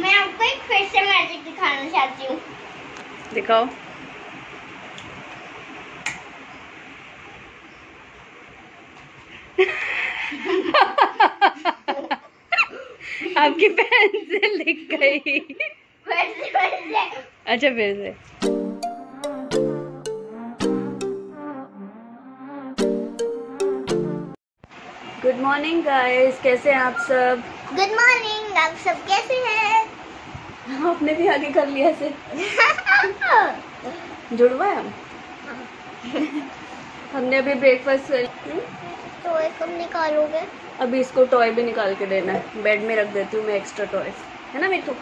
मैं आपको एक फिर से मैजिक दिखाना चाहती हूँ। दिखाओ। आपकी पेंसिल लिख गई। अच्छा फिर से। गुड मॉर्निंग गाइस, कैसे हैं आप सब? गुड मॉर्निंग, आप सब कैसे हैं? आपने भी आगे कर लिया से जुड़वा है हम। हमने अभी ब्रेकफास्ट कर टॉय कब निकालोगे? अभी इसको टॉय भी निकाल के देना है, बेड में रख देती हूँ मैं एक्स्ट्रा टॉयज, है ना मिठू?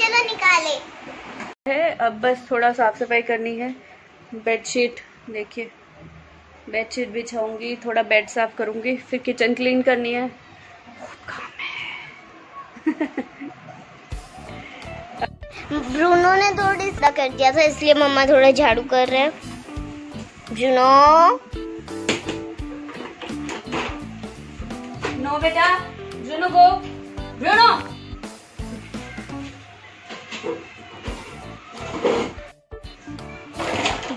चलो निकाले है, अब बस थोड़ा साफ सफाई करनी है। बेडशीट देखिए, बेडशीट बिछाऊंगी, थोड़ा बेड साफ करूंगी, फिर किचन क्लीन करनी है, बहुत काम है। ब्रूनो ने थोड़ी सा कर दिया था इसलिए मम्मा थोड़ा झाड़ू कर रहे हैं। जुनो नो बेटा, जुनो को ब्रूनो।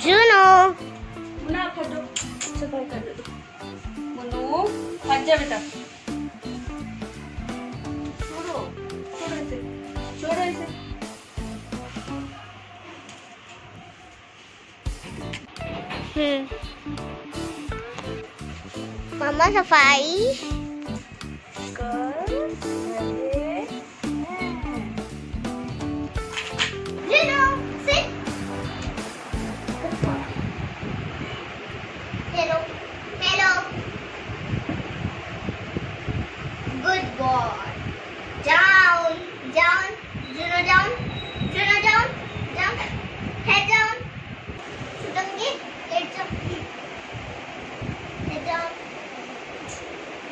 जुनो कर मुन्नू हट जा बेटा, छोड़ो छोड़ो इसे, छोड़ो इसे। मम्मा सफाई कर रहे हैं।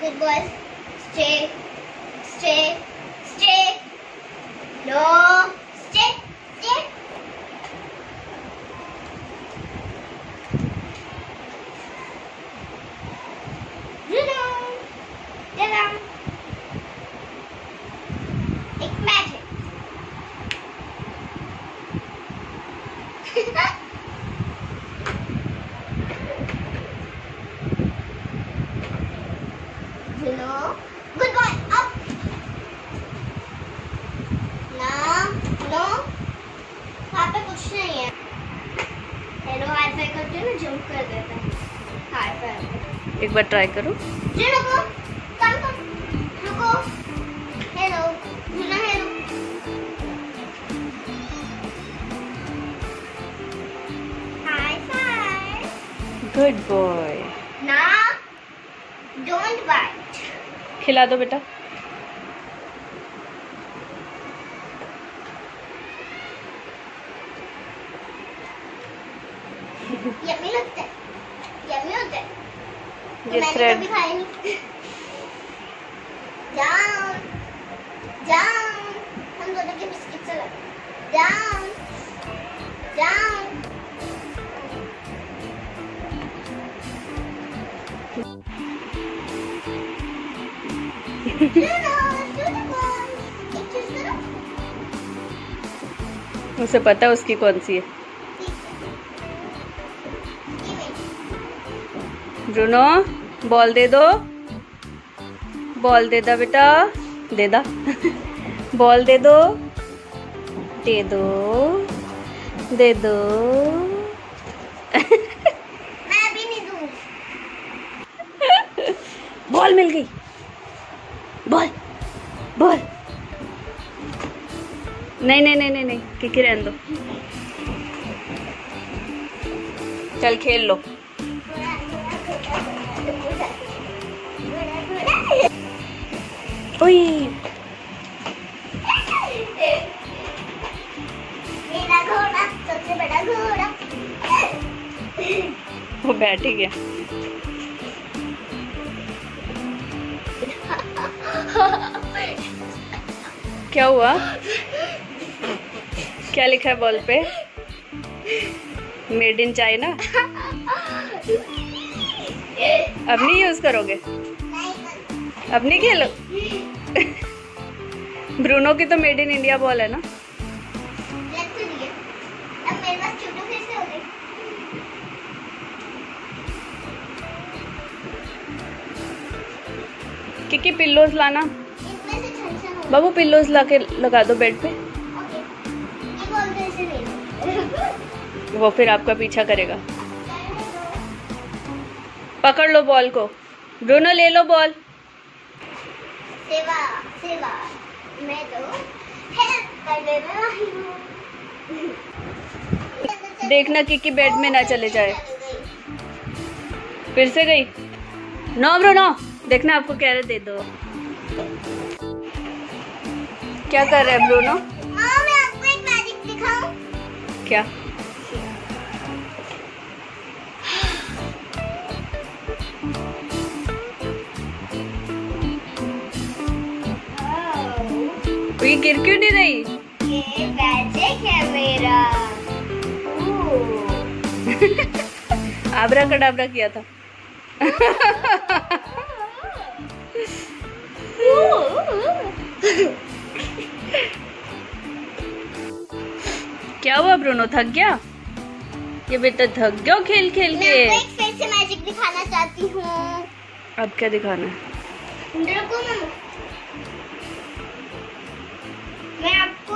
Good boys, stay, stay, stay. No, stay, stay. Juno, Juno. It's magic. Juno, good boy, up. No, वहाँ पे कुछ नहीं है। हेलो हाई फाई करती हूँ ना, जंप कर देता है। हाई फाई एक बार ट्राई करो। जुनो को काम कर, रुको। Hello Juno, hello hi five, good boy. ना डोंट बाय, खिला दो बेटा। यम्मी लगता है, यम्मी होता है। मैंने कभी खाया नहीं। जाओ जाओ, हम दोनों के बिस्किट चला। जाओ उसे पता है उसकी कौन सी है। जुनो बॉल दे दो, बॉल दे दा बेटा, दे दा बॉल दे दो, दे दो दे दो। मैं भी नहीं दूं। बॉल मिल गई, बॉल बॉल। नहीं नहीं नहीं नहीं नहीं, किकी रहने दो, चल खेल लो। ओए मेरा घोड़ा, सबसे बड़ा घोड़ा। वो बैठ ही गया। क्या हुआ? क्या लिखा है बॉल पे? Made in China. अब नहीं यूज करोगे, अब नहीं खेलो। ब्रूनो की तो मेड इन इंडिया बॉल है ना। कि पिल्लोज लाना बाबू, पिल्लोज लाके लगा दो बेड पे। वो फिर आपका पीछा करेगा। पकड़ लो बॉल को ब्रूनो, ले लो बॉल। सेवा सेवा मैं तो हेल्प कर दे रही हूं। देखना किकी बेड में ना चले जाए। फिर से गई। नो ब्रूनो, देखना आपको कह रहे दे दो। क्या कर रहे हैं ब्रूनो? मैं आपको एक मैजिक दिखाऊं? क्या? ये गिर क्यों नहीं रही? ये मैजिक है मेरा। आबरा कडाबरा किया था। क्या हुआ ब्रूनो, थक गया? ये बेटा थक गया खेल खेल के। मैं आपको एक फिर से मैजिक दिखाना चाहती हूँ। अब क्या दिखाना है? रुको मैं आपको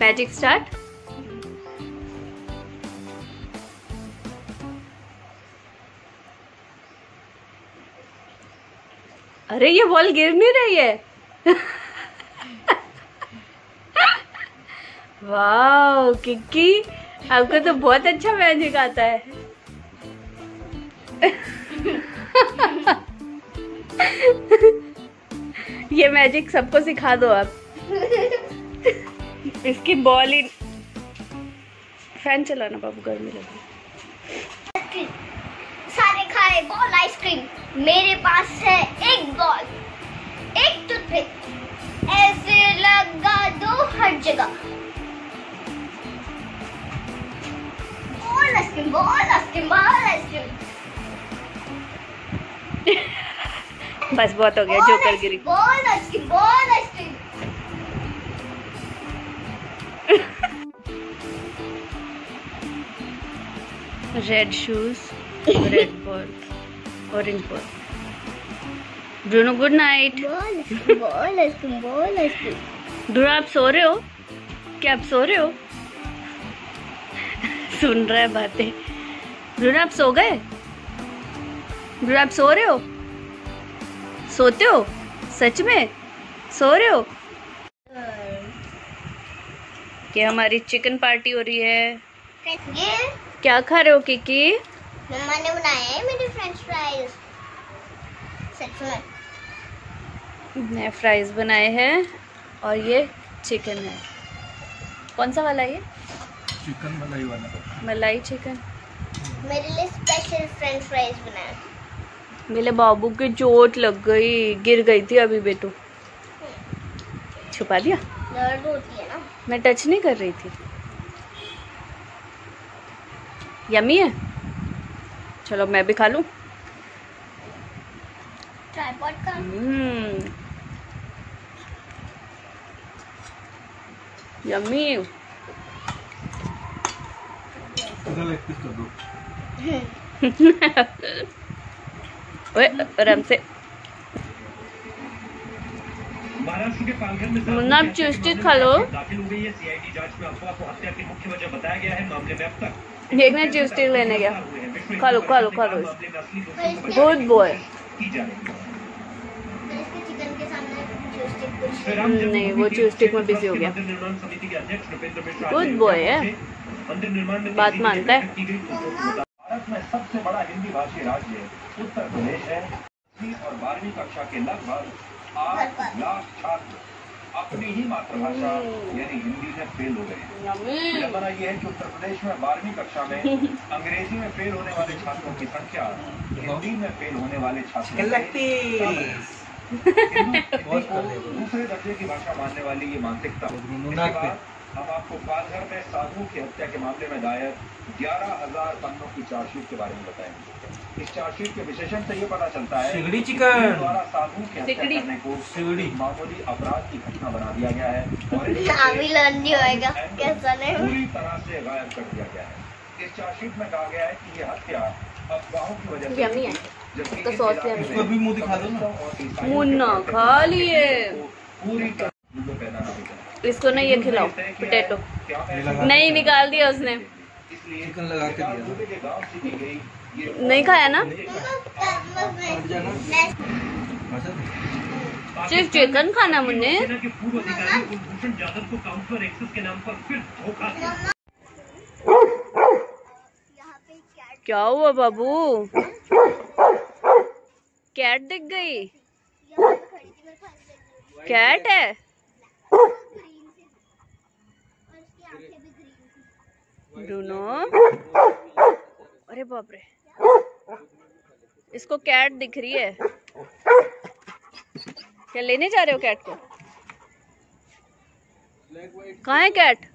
मैजिक स्टार्ट। अरे ये बॉल गिर नहीं रही है। वाओ किकी, आपको तो बहुत अच्छा मैजिक आता है। ये मैजिक सबको सिखा दो आप। इसकी बॉल ही फैन चलाना बाबू, गर्मी लगी। सारे खा रहे बॉल आइसक्रीम। मेरे पास है एक बॉल, एक टूथपिक, ऐसे लगा दो हर जगह। Ball ice cream, ball ice cream, ball ice cream. बस बहुत हो गया, जो कर गिरी। Ball ice cream, ball ice cream. Red shoes, red ball, orange ball. Bruno good night. Ball ice cream, ball ice cream. Bruno आप सो रहे हो क्या? आप सो रहे हो? सुन रहा है बातें। ब्रूनो आप सो गए? ब्रूनो आप सो रहे हो? सोते हो सच में? सो रहे हो? ये हमारी चिकन पार्टी हो रही है। क्या खा रहे हो किकी? मम्मा ने बनाया है मेरे फ्रेंच फ्राइज। सच में नए फ्राइज बनाए हैं। और ये चिकन है। कौन सा वाला? ये चिकन मलाई वाला, मलाई चिकन। मेरे लिए स्पेशल फ्रेंच फ्राइज बनाया। मेरे बाबू की चोट लग गई, गिर गई थी अभी। बेटू छुपा दिया, दर्द होती है ना। मैं टच नहीं कर रही थी। यमी है, चलो मैं भी खा लूं। ट्राइपॉड का। यम्मी। ओए आराम से। मुन्ना आप चूस्टी खा लो। देखना चूस्टी लेने गया। खा लो खा लो खा लो। Good boy. नहीं वो चूस्टिक में बिजी हो गया। गुड बॉय है, बात मानता है। भारत में सबसे बड़ा हिंदी भाषी राज्य उत्तर प्रदेश है। 12वीं कक्षा के लगभग 8 लाख छात्र अपनी ही मातृभाषा यानी हिंदी में फेल हो गए हैं। खबर ये है कि उत्तर प्रदेश में 12वीं कक्षा में अंग्रेजी में फेल होने वाले छात्रों की संख्या हिंदी में फेल होने वाले छात्रों दूसरे दर्जे की भाषा मानने वाली ये मानसिकता। हम आपको पालघर में साधु की हत्या के मामले में दायर 11,000 पन्नों की चार्जशीट के बारे में बताएंगे। इस चार्जशीट के विशेषण से ये पता चलता है सिगड़ी चिकन द्वारा साधु की हत्या करने को सिगड़ी मामूली अपराध की घटना बना दिया गया है और पूरी तरह से गायब कर दिया गया है। इस चार्जशीट में कहा गया है कि ये हत्या अफवाहों की वजह से इसको ना ये खिलाओ पोटैटो नहीं निकाल दिया उसने, चिकन लगा के दिया, नहीं खाया ना सिर्फ चिकन खाना मुन्ने। क्या हुआ बाबू, कैट दिख गई? कैट है अरे बाप रे, इसको कैट दिख रही है। क्या लेने जा रहे हो कैट को? कहाँ है कैट?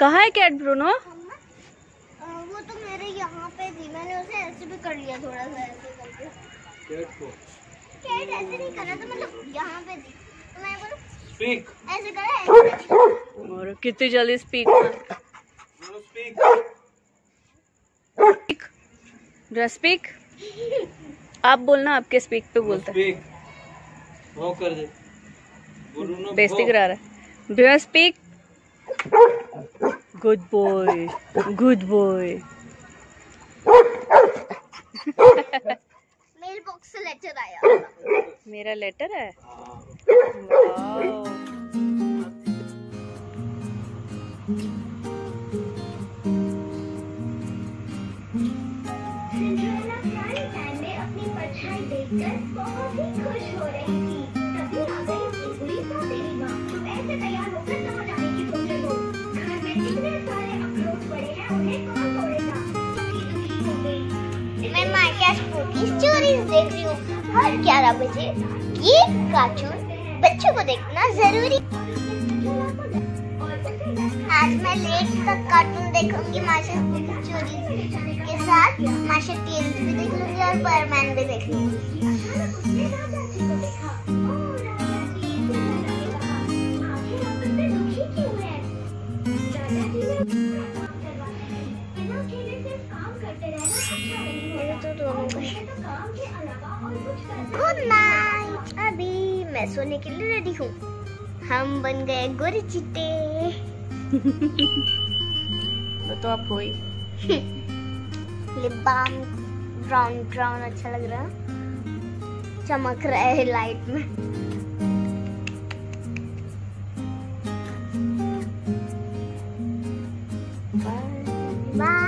कहाँ है कैट ब्रूनो? वो तो मेरे यहाँ पे थी, मैंने उसे ऐसे भी कर लिया थोड़ा सा ऐसे करके। कैट को कैट ऐसे नहीं करा था, मतलब यहाँ पे थी तो मैं बोलूँ स्पीक ऐसे करा है। और कितनी जल्दी स्पीक स्पीक आप बोलना, आपके स्पीक पे बोलता है। वो कर दे बेइज्जती करा रहा है। Speak good boy, good boy. Mail box से लेटर आया, मेरा लेटर है। वाओ बहुत ही खुश हो रही थी, तभी आ गई सिगड़ी तो तेरी माँ। तुम ऐसे तैयार होकर कहाँ जाने की सोच रहे हो? घर में कितने सारे अखरोट पड़े हैं, उन्हें कौन तोड़ेगा? दुखी हो गई मैं। माँ क्या स्पूकी स्टोरीज देख रही हूँ हर 11 बजे। ये कार्टून बच्चों को देखना जरूरी। आज मैं लेट तक कार्टून देखूंगी माशा स्पूकी स्टोरीज के साथ। माशा टेल्स भी देख लूंगी और बर्डमैन भी देख लूंगी। गुड नाइट, अभी मैं सोने के लिए रेडी हूँ। हम बन गए गोरे चिट्टे। तो आप हो ही लिप बाम ब्राउन ब्राउन अच्छा लग रहा है, चमक रहा है लाइट में। Bye bye.